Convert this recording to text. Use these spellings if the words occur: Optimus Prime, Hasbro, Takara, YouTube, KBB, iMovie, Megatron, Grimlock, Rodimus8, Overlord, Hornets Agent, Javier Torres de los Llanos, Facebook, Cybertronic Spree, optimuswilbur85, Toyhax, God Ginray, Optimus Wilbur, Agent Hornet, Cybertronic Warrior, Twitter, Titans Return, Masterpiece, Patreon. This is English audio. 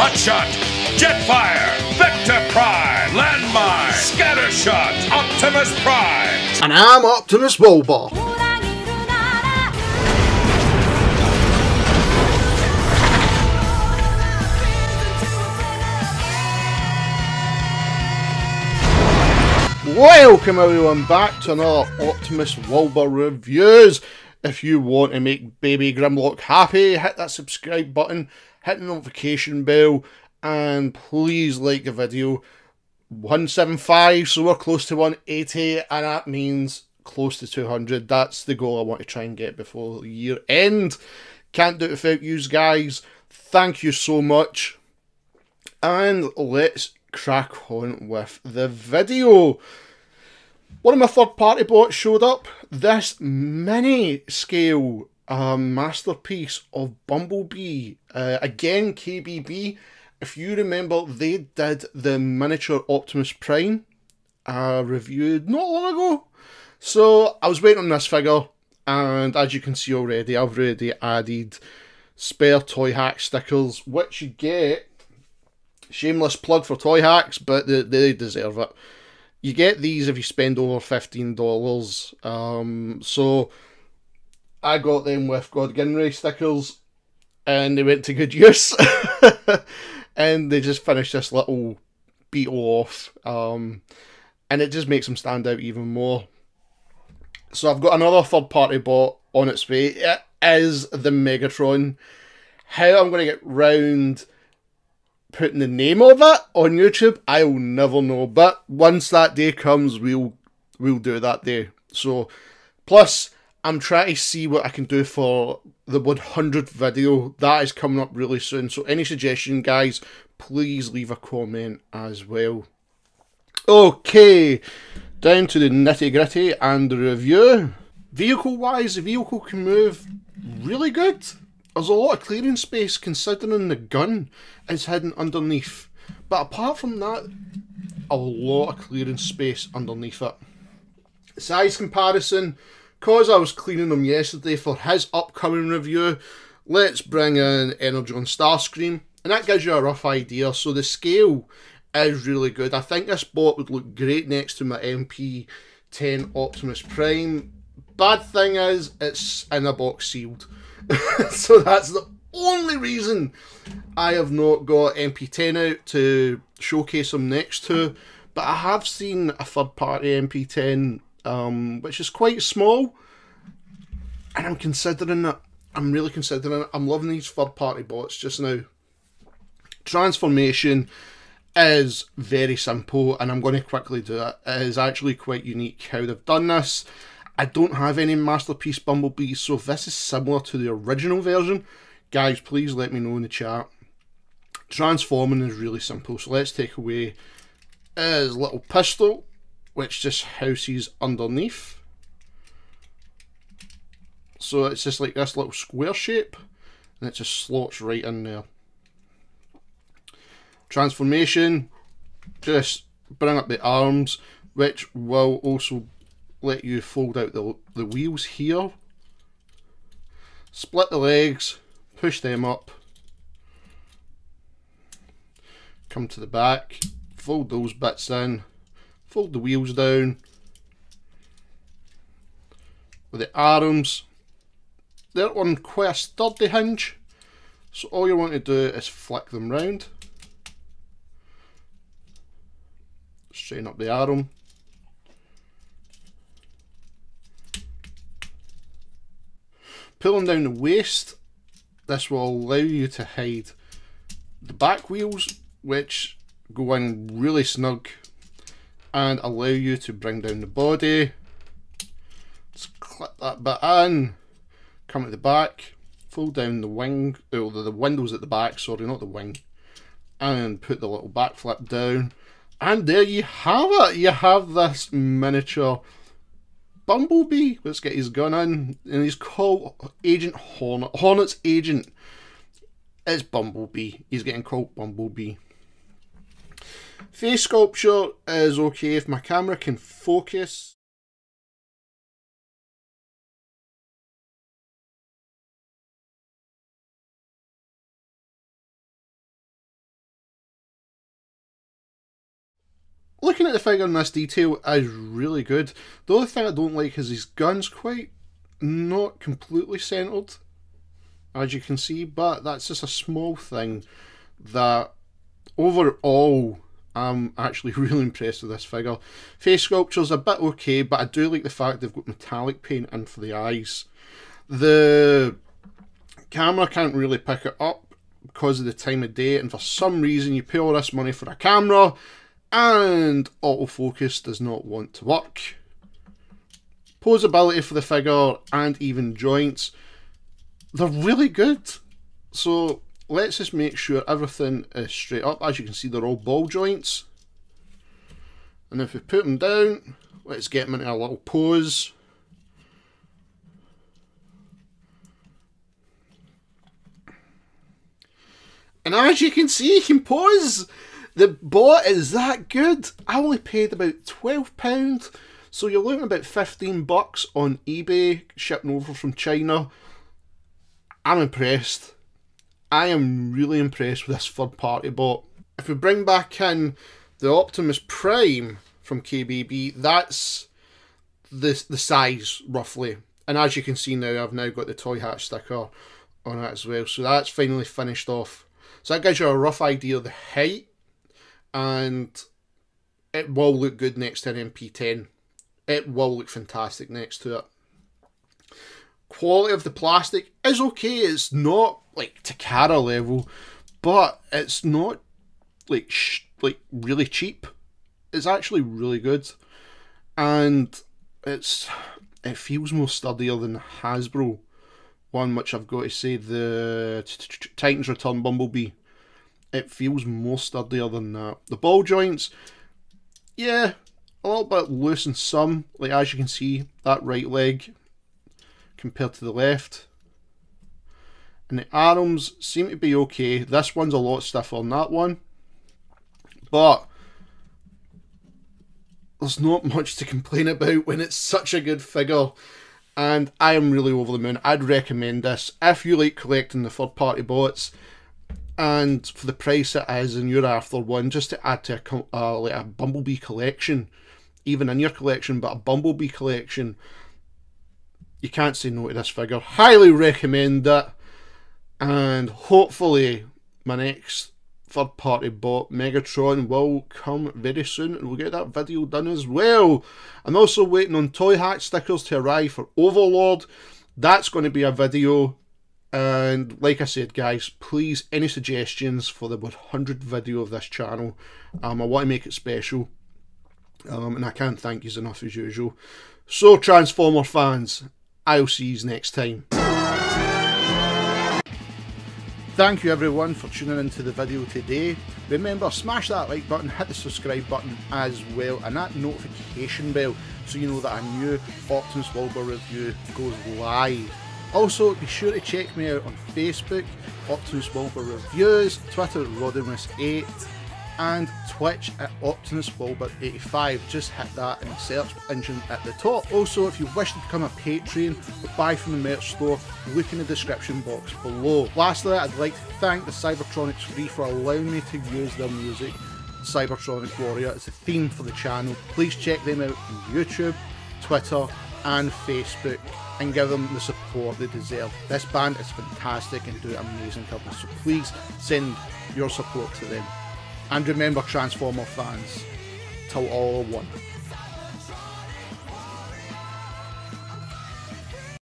Hotshot, Jetfire, Vector Prime, Landmine, Scattershot, Optimus Prime. And I'm Optimus Wilbur. Welcome everyone back to another Optimus Wilbur Reviews. If you want to make baby Grimlock happy, hit that subscribe button, hit the notification bell, and please like the video. 175, so we're close to 180, and that means close to 200. That's the goal I want to try and get before year end. Can't do it without you guys. Thank you so much. And let's crack on with the video. One of my third-party bots showed up. This mini-scale masterpiece of Bumblebee. Again, KBB. If you remember, they did the miniature Optimus Prime reviewed not long ago. So I was waiting on this figure, and as you can see already, I've already added spare Toyhax stickers, which you get. Shameless plug for Toyhax, but they deserve it. You get these if you spend over $15. So I got them with God Ginray stickers, and they went to good use. And they just finished this little beetle off. And it just makes them stand out even more. So I've got another third-party bot on its way. It is the Megatron. How I'm going to get round putting the name of it on YouTube, I'll never know, but once that day comes, we'll do that day. So, plus, I'm trying to see what I can do for the 100th video. That is coming up really soon, so any suggestion, guys, please leave a comment as well. Okay, down to the nitty-gritty and the review. Vehicle-wise, the vehicle can move really good. There's a lot of clearing space considering the gun is hidden underneath. But apart from that, a lot of clearing space underneath it. Size comparison, because I was cleaning them yesterday for his upcoming review, let's bring in Energon Starscream. And that gives you a rough idea. So the scale is really good. I think this bot would look great next to my MP10 Optimus Prime. Bad thing is, it's in a box sealed. So that's the only reason I have not got MP10 out to showcase them next to. But I have seen a third-party MP10, which is quite small. And I'm considering it. I'm really considering it. I'm loving these third-party bots just now. Transformation is very simple, and I'm going to quickly do it. It is actually quite unique how they've done this. I don't have any Masterpiece Bumblebee, so if this is similar to the original version, guys, please let me know in the chat. Transforming is really simple, so let's take away his little pistol, which just houses underneath. So it's just like this little square shape, and it just slots right in there. Transformation, just bring up the arms, which will also let you fold out the wheels here, split the legs, push them up, come to the back, fold those bits in, fold the wheels down, with the arms, they're on quite a sturdy hinge, so all you want to do is flick them round, straighten up the arm. Pulling down the waist, this will allow you to hide the back wheels, which go in really snug, and allow you to bring down the body. Just clip that bit in, come to the back, fold down the wing, oh, the windows at the back, sorry, not the wing, and put the little back flip down. And there you have it, you have this miniature Bumblebee. Let's get his gun in, and he's called Agent Hornet. Hornet's agent is Bumblebee. He's getting called Bumblebee. Face sculpture is okay if my camera can focus. Looking at the figure in this detail is really good. The only thing I don't like is his gun's quite not completely centered, as you can see, but that's just a small thing that overall I'm actually really impressed with this figure. Face sculpture's a bit okay, but I do like the fact they've got metallic paint in for the eyes. The camera can't really pick it up because of the time of day, and for some reason you pay all this money for a camera and autofocus does not want to work. Posability for the figure and even joints, they're really good. So let's just make sure everything is straight up. As you can see, they're all ball joints. And if we put them down, let's get them into a little pose. And as you can see, you can pose. The bot is that good. I only paid about £12, so you're looking about 15 bucks on eBay, shipping over from China. I'm impressed. I am really impressed with this third-party bot. If we bring back in the Optimus Prime from KBB, that's the size, roughly. And as you can see now, I've now got the Toyhax sticker on it as well, so that's finally finished off. So that gives you a rough idea of the height, and it will look good next to an MP10. It will look fantastic next to it. Quality of the plastic is okay. It's not like Takara level, but it's not like really cheap. It's actually really good, and it feels more sturdier than the Hasbro one, which I've got to say, the Titans Return Bumblebee. It feels more sturdier than that. The ball joints, yeah, a little bit loose in some, like as you can see, that right leg compared to the left. And the arms seem to be okay. This one's a lot stiffer than that one, but there's not much to complain about when it's such a good figure. And I am really over the moon. I'd recommend this if you like collecting the third party bots, and for the price it is, and you're after one, just to add to like a Bumblebee collection, even in your collection, but a Bumblebee collection, you can't say no to this figure. Highly recommend it, and hopefully my next third party bot, Megatron, will come very soon, and we'll get that video done as well. I'm also waiting on Toyhax stickers to arrive for Overlord. That's going to be a video. And like I said, guys, please, any suggestions for the 100th video of this channel. I want to make it special, and I can't thank you enough as usual. So, Transformer fans, I'll see you next time. Thank you everyone for tuning into the video today. Remember, smash that like button, hit the subscribe button as well, and that notification bell, so you know that a new Optimus Wilbur review goes live. Also, be sure to check me out on Facebook, Optimus Wilbur Reviews, Twitter, Rodimus8, and Twitch at Optimus Wilbur85. Just hit that in the search engine at the top. Also, if you wish to become a Patreon or buy from the merch store, look in the description box below. Lastly, I'd like to thank the Cybertronic Spree for allowing me to use their music, Cybertronic Warrior. It's a theme for the channel. Please check them out on YouTube, Twitter, and Facebook, and give them the support they deserve. This band is fantastic and do amazing covers, so please send your support to them. And remember, Transformer fans, till all are one.